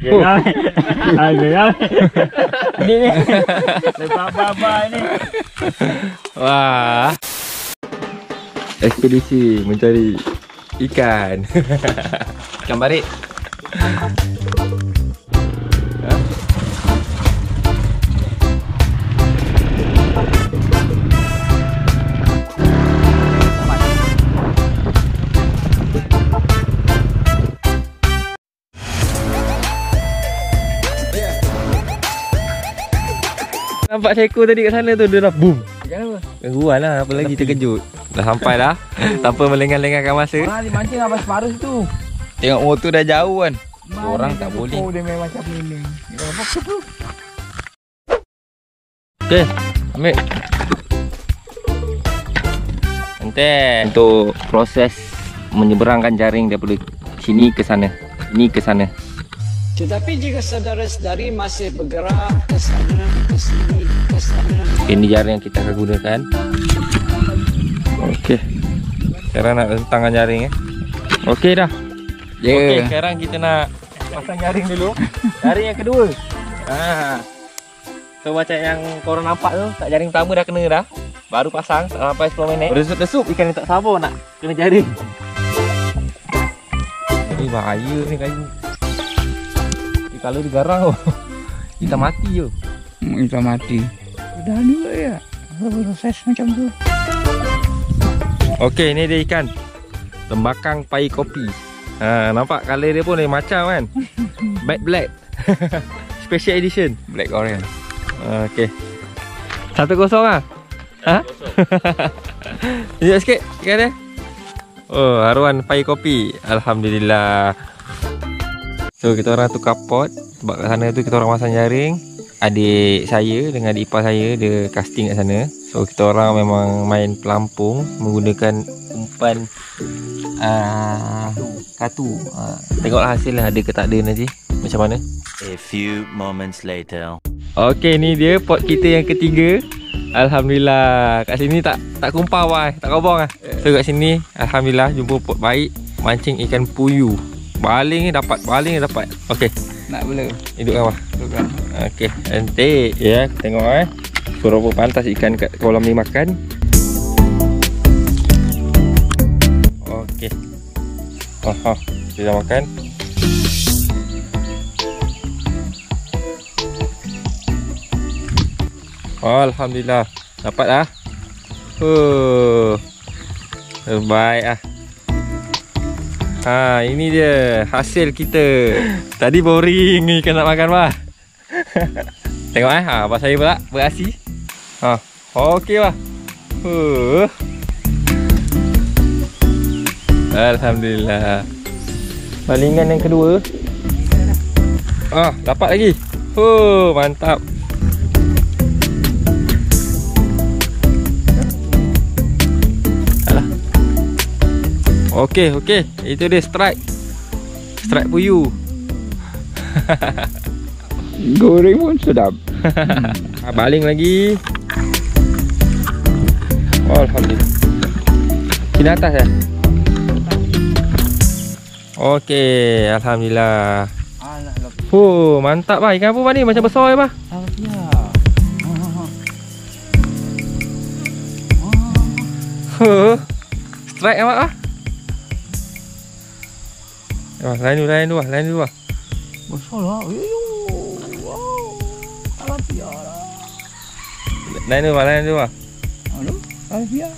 Ini. Wah. Ekspedisi mencari ikan. Ikan bari. Nampak seko tadi kat sana tu, dia dah boom. Gangguan lah, apa lagi terkejut. Dah sampai dah. Tanpa melengah-lengahkan masa. Ha, dia mancing abang separuh tu. Tengok motor dah jauh kan. Orang tak boleh. Dia memang macam ni. Okey, ambil. Nanti untuk proses menyeberangkan jaring daripada sini ke sana. Ini ke sana. Tetapi jika saudara-saudari masih bergerak ke sana, ke sini, ke sana. Ini jaring yang kita akan gunakan. Okey. Sekarang nak tangan jaring eh. Okey dah. Okey, sekarang kita nak pasang jaring dulu. Jaring yang kedua. So macam yang korang nampak tu, tak jaring pertama dah kena dah. Baru pasang sampai 10 minit. Resup-resup ikan ni tak sabar nak kena jaring. Ini bahaya ni kayu. Kalau digarang kita mati je. Kita mati. Dah dua ya. Proses macam tu. Okey, ni dia ikan tembakang pai kopi. Ha, nampak color dia pun lain macam kan. Black black. Special edition black orange. Okey. 1-0 ah. Ha? Sekejap sikit ikan dia. Oh, haruan pai kopi. Alhamdulillah. So kita orang tukar pot sebab kat sana tu kita orang pasang jaring. Adik saya dengan adik ipar saya dia casting kat sana. So kita orang memang main pelampung menggunakan umpan katu. Tengoklah hasil lah ada ke tak ada nanti macam mana. A few moments later. Okey, ni dia pot kita yang ketiga. Alhamdulillah. Kat sini tak kumpar wai, tak kobong ah. So kat sini alhamdulillah jumpa pot baik mancing ikan puyuh. Baling ni dapat, baling ni dapat. Okey. Nak bela. Hidupkan apa? Hidupkan. Okey, cantik ya. Tengok eh. Berapa pantas ikan kat kolam ni makan. Okey. Aha, kita makan. Alhamdulillah. Dapat ah. Terbaik ah. Ha, ini dia hasil kita. Tadi boring ni ikan nak makan bah. Tengok eh. Ha, abang saya pula berasi. Ha, okey bah. Alhamdulillah. Balingan yang kedua. Ah, dapat lagi. Mantap. Okey, okey. Itu dia strike. Strike puyuh. Goreng pun sedap. Baling lagi. Alhamdulillah. Di atas ya. Okey, alhamdulillah. Mantap bah. Ikan apa bah ni? Macam besar ya bah. Strike amat bah. Wah, lain dulu. Besar lah. Alafia lah. Lain dulu. Aduh, alafia.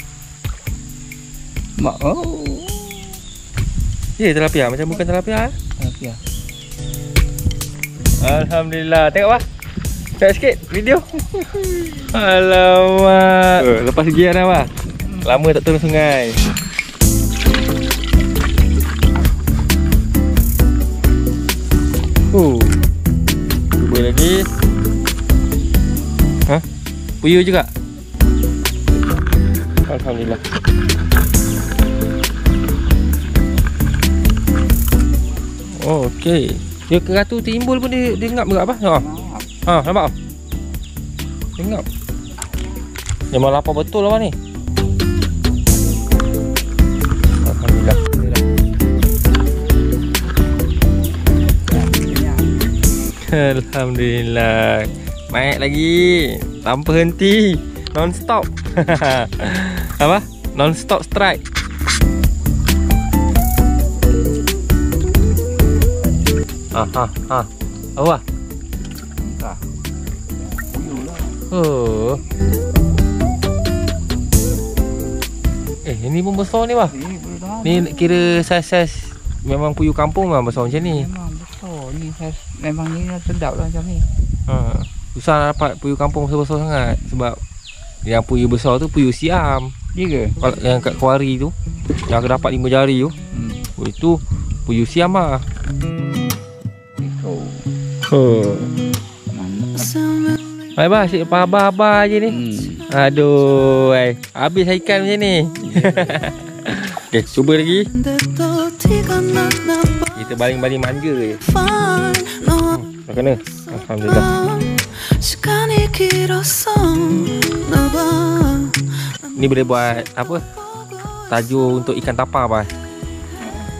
Mak. Ya, tilapia. Macam bukan tilapia. Alafia. Alhamdulillah. Tengok bah. Tengok sikit video. Alamak. Lepas giat dah bah. Lama tak turun sungai. Cuba lagi. Hah? Puyuh juga? Alhamdulillah. Okey. Dia keratu timbul pun dia ngap berapa? Ha, nampak tak? Dia ngap. Dia malah lapar betul lah ni. Alhamdulillah. Alhamdulillah. Naik lagi tanpa henti, non-stop. Apa? Non-stop strike. Awah. Oh. Ini pun besar ni, bah. Ni kira saiz-saiz memang puyuh kampung lah, besar macam ni. Memang besar ni, saiz memang ni sedap lah macam ni. Ha, susah dapat puyuh kampung besar-besar sangat sebab yang puyuh besar tu puyuh Siam. Ya ke? Yang kat kuari tu, yang aku dapat 5 jari tu. Oh, itu puyuh Siam lah. Oh. Hai bah, asyik abah-abah je ni. Aduh, habis ikan macam ni. Okey, cuba lagi. Kita baling-baling manja je. Dah kena. Alhamdulillah. Ni boleh buat apa? Tajuk untuk ikan tapar, bah.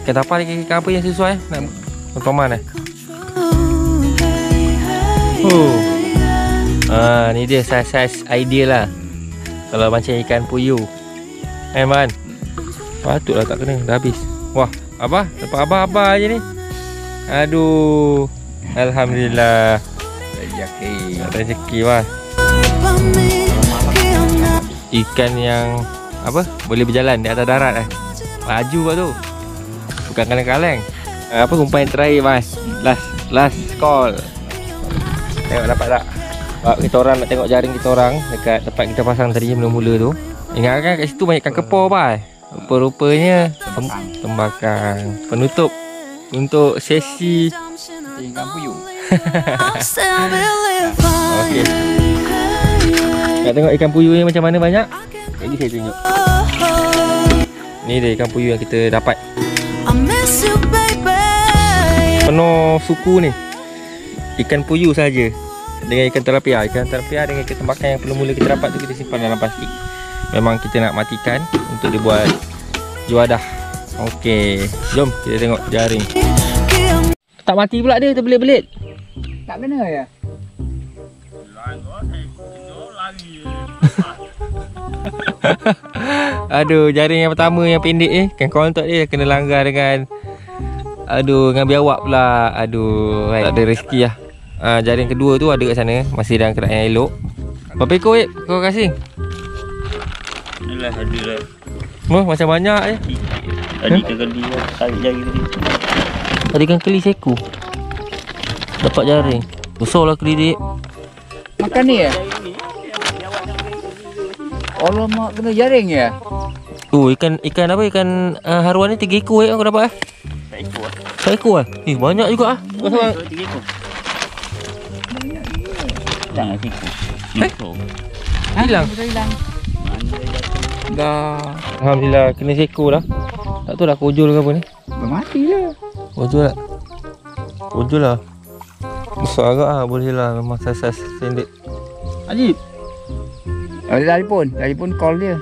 Ikan tapar ni ikan apa yang sesuai nak tontonan? Oh. Ah, ni dia saiz-saiz ideal lah kalau macam ikan puyuh. Man, patutlah tak kena, dah habis. Wah, abah, dapat abah-abah je ni. Aduh, alhamdulillah. Rezeki, rezeki, wah. Ikan yang apa? Boleh berjalan di atas darat eh. Maju bah tu. Bukan kaleng-kaleng. Apa umpan terakhir, mas? Last call. Tengok dapat tak? Kita orang nak tengok jaring kita orang dekat tempat kita pasang tadi mula-mula tu. Ingat kan kat situ banyak ikan kepor, bah. Rupa-rupanya tembakang. Penutup untuk sesi ikan puyuh. Okey. Nak tengok ikan puyuh ni macam mana banyak? Jadi saya tunjuk. Ni dia ikan puyuh yang kita dapat. Penuh suku ni. Ikan puyuh saja. Dengan ikan terapia, dengan ikan tembakang yang mula-mula kita dapat tu kita simpan dalam plastik. Memang kita nak matikan untuk dibuat juadah. Okey, jom kita tengok jaring. Tak mati pula dia, terbelit-belit. Tak kena ya? Aduh, jaring yang pertama yang pendek ni kan kontak dia kena langgar dengan aduh, dengan biawak pula. Aduh, tak ada rezeki lah. Jaring kedua tu ada kat sana, masih dalam keadaan yang elok. Berapa ekor, Ip? Kau kasih? Yalah, ada lah. Wah, macam banyak je. Tadi ikan keli lah, tarik jaring tadi. Tadi ikan keli seekor. Dapat jaring. Besar lah keli dia. Makan ni ya? Allah mak kena jaring ya? Oh, ikan apa? Ikan haruan ni 3 ekor kau dapat lah. 4 ekor lah. 4 ekor lah? Eh, banyak juga lah. 3 ekor. Hilang lah siku. Hilang? Hilang. Dah. Alhamdulillah kena seekor dah. Tak tahu dah kojol ke apa ni. Bermati lah. Kojol tak? Kojol lah. Besar agak lah, boleh lah. Memang saiz-saiz standard. Ajib. Telefon call dia.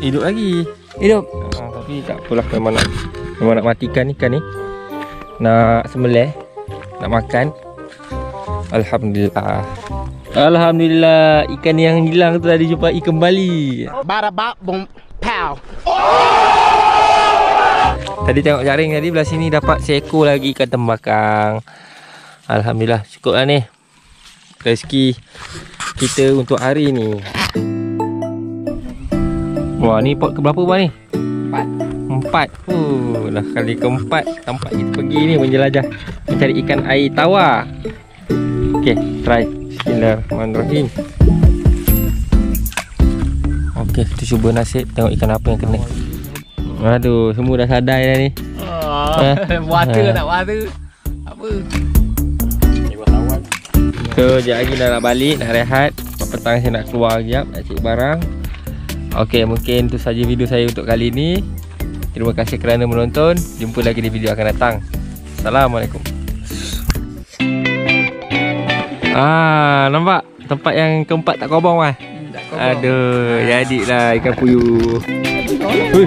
Hidup lagi. Hidup. Tapi tak apalah, memang nak matikan ikan ni. Nak sembelih, nak makan. Alhamdulillah. Alhamdulillah, ikan yang hilang tu dah dijumpai kembali. Barabap bom pow. Tadi tengok jaring tadi belah sini dapat seekor lagi ikan tembakang. Alhamdulillah, cukuplah ni rezeki kita untuk hari ni. Wah, ni pot keberapa bah ni? 4. Oh, dah kali keempat tempat kita pergi ni menjelajah mencari ikan air tawar. Okey, try. Bismillahirrahmanirrahim. Okey, kita cuba nasib tengok ikan apa yang kena. Aduh, semua dah sadai dah ni. Water tak water. Apa? Ibu tawan. So, sekejap lagi dah nak balik, nak rehat. Petang saya nak keluar sekejap, nak cek barang. Okey, mungkin itu saja video saya untuk kali ini. Terima kasih kerana menonton. Jumpa lagi di video akan datang. Assalamualaikum. Nampak tempat yang keempat tak kobong kan? Aduh, jadilah ikan puyuh. Ui,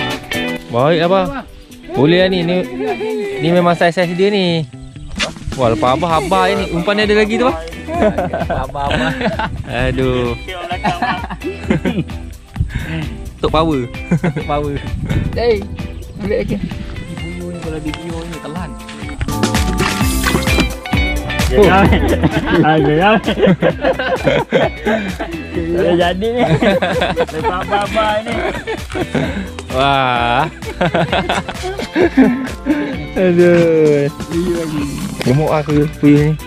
baik apa? Boleh lah ni. Ni memang saiz-saiz dia ni. Wah, lebah-lebah ini. Umpannya ada lagi tuh, Pak. Lebah-lebah. Aduh. Tok power. Tok power. Hey, ambil lagi. Buyung ni kalau dibuyung ni telan. Sudah jadi nih. Lebah-lebah ini. Wah. Aduh. Gemuk aku puyuh ni.